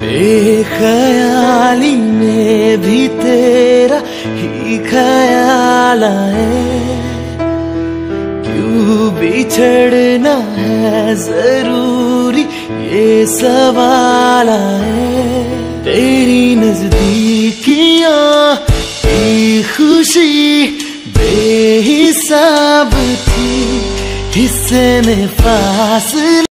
बेखयाली में भी तेरा ही ख्याल आए, क्यों बिछड़ना है जरूरी ये सवाल आए। तेरी नजदीकियाँ की खुशी बेहिसाब थी, हिस्से में फासला